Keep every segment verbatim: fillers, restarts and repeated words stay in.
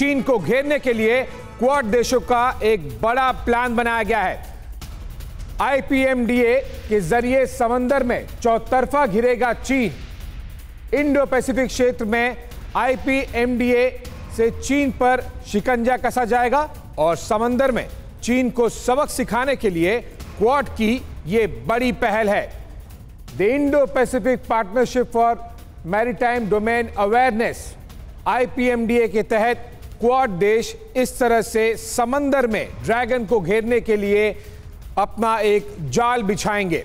चीन को घेरने के लिए क्वाड देशों का एक बड़ा प्लान बनाया गया है। आईपीएमडीए के जरिए समंदर में चौतरफा घिरेगा चीन। इंडो पैसिफिक क्षेत्र में आईपीएमडीए से चीन पर शिकंजा कसा जाएगा और समंदर में चीन को सबक सिखाने के लिए क्वाड की ये बड़ी पहल है। The Indo Pacific partnership for maritime domain awareness IPMDA के तहत क्वाड देश इस तरह से समंदर में ड्रैगन को घेरने के लिए अपना एक जाल बिछाएंगे।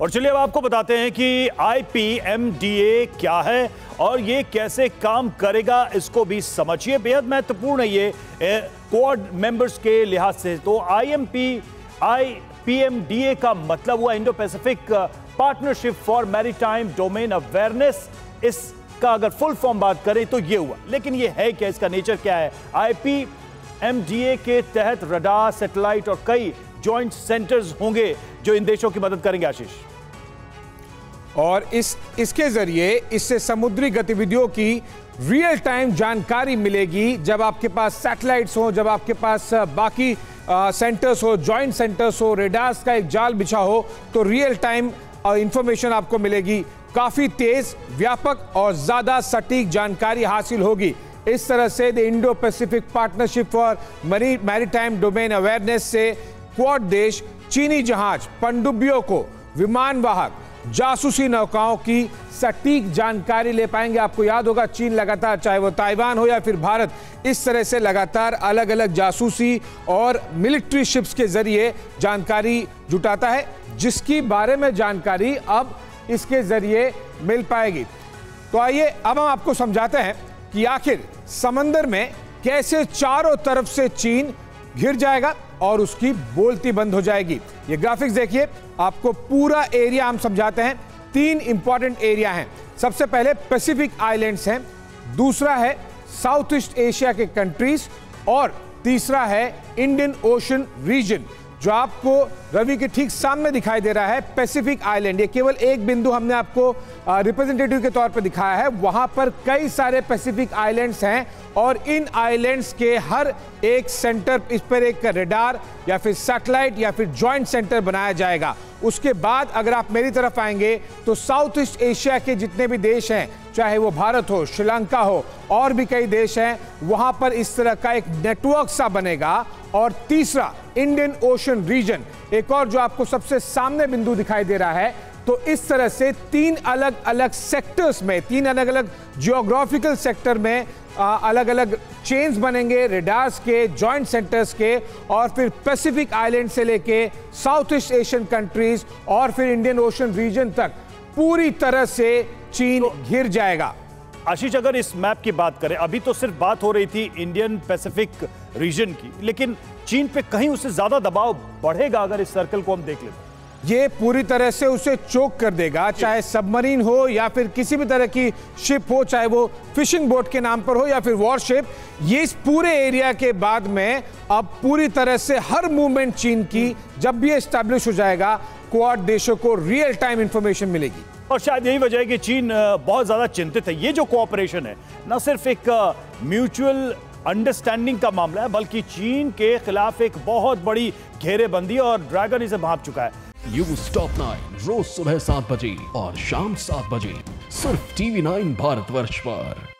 और चलिए अब आपको बताते हैं कि आईपीएमडीए क्या है और ये कैसे काम करेगा, इसको भी समझिए। बेहद महत्वपूर्ण है ये क्वाड मेंबर्स के लिहाज से। तो आईएमपी आईपीएमडीए का मतलब हुआ Indo Pacific partnership for maritime domain awareness. इसका अगर फुल फॉर्म बात करें तो ये हुआ, लेकिन ये है क्या, इसका नेचर क्या है? आईपीएमडीए के तहत रडार, सैटेलाइट और कई जॉइंट सेंटर्स होंगे जो इन देशों की मदद करेंगे। आशीष, और इस इसके जरिए इससे समुद्री गतिविधियों की रियल टाइम जानकारी मिलेगी। जब आपके पास सैटेलाइट्स हो, जब आपके पास बाकी आ, सेंटर्स हो, जॉइंट सेंटर्स हो, रेडार्स का एक जाल बिछा हो, तो रियल टाइम इंफॉर्मेशन आपको मिलेगी। काफ़ी तेज, व्यापक और ज़्यादा सटीक जानकारी हासिल होगी। इस तरह से the Indo Pacific partnership for maritime domain awareness से क्वाड देश चीनी जहाज, पनडुब्बियों को, विमान वाहक, जासूसी नौकाओं की सटीक जानकारी ले पाएंगे। आपको याद होगा, चीन लगातार, चाहे वो ताइवान हो या फिर भारत, इस तरह से लगातार अलग अलग जासूसी और मिलिट्री शिप्स के जरिए जानकारी जुटाता है, जिसकी बारे में जानकारी अब इसके जरिए मिल पाएगी। तो आइए अब हम आपको समझाते हैं कि आखिर समंदर में कैसे चारों तरफ से चीन घिर जाएगा और उसकी बोलती बंद हो जाएगी। ये ग्राफिक्स देखिए, आपको पूरा एरिया हम समझाते हैं। तीन इंपॉर्टेंट एरिया हैं। सबसे पहले पैसिफिक आइलैंड्स हैं, दूसरा है साउथ ईस्ट एशिया के कंट्रीज और तीसरा है इंडियन ओशन रीजन। जो आपको रवि के ठीक सामने दिखाई दे रहा है पैसिफिक आइलैंड, ये केवल एक बिंदु हमने आपको रिप्रेजेंटेटिव के तौर पर दिखाया है। वहाँ पर कई सारे पैसिफिक आइलैंड्स हैं और इन आइलैंड्स के हर एक सेंटर इस पर एक रेडार या फिर सैटेलाइट या फिर जॉइंट सेंटर बनाया जाएगा। उसके बाद अगर आप मेरी तरफ आएंगे तो साउथ ईस्ट एशिया के जितने भी देश हैं, चाहे वो भारत हो, श्रीलंका हो और भी कई देश हैं, वहाँ पर इस तरह का एक नेटवर्क सा बनेगा। और तीसरा इंडियन ओशन रीजन, एक और जो आपको सबसे सामने बिंदु दिखाई दे रहा है। तो इस तरह से तीन अलग अलग सेक्टर्स में, तीन अलग अलग जियोग्राफिकल सेक्टर में आ, अलग अलग चेन्स बनेंगे रेडार्स के, जॉइंट सेंटर्स के, और फिर पैसिफिक आइलैंड से लेके साउथ ईस्ट एशियन कंट्रीज और फिर इंडियन ओशन रीजन तक पूरी तरह से चीन घिर जाएगा। आशीष, अगर इस मैप की बात करें, अभी तो सिर्फ बात हो रही थी इंडियन पैसिफिक रीजन की, लेकिन चीन पे कहीं उससे ज्यादा दबाव बढ़ेगा अगर इस सर्कल को हम देख लें। ये पूरी तरह से उसे चोक कर देगा, चाहे सबमरीन हो या फिर किसी भी तरह की शिप हो, चाहे वो फिशिंग बोट के नाम पर हो या फिर वॉरशिप। ये इस पूरे एरिया के बाद में अब पूरी तरह से हर मूवमेंट चीन की, जब भी एस्टैब्लिश हो जाएगा, क्वाड देशों को रियल टाइम इंफॉर्मेशन मिलेगी। और शायद यही वजह है कि चीन बहुत ज़्यादा चिंतित है। ये जो कोऑपरेशन है न सिर्फ एक म्यूचुअल अंडरस्टैंडिंग का मामला है, बल्कि चीन के खिलाफ एक बहुत बड़ी घेरेबंदी और ड्रैगन इसे भांप चुका है। यूज़ टॉप नाइन रोज सुबह सात बजे और शाम सात बजे सिर्फ टीवी नाइन भारतवर्ष पर।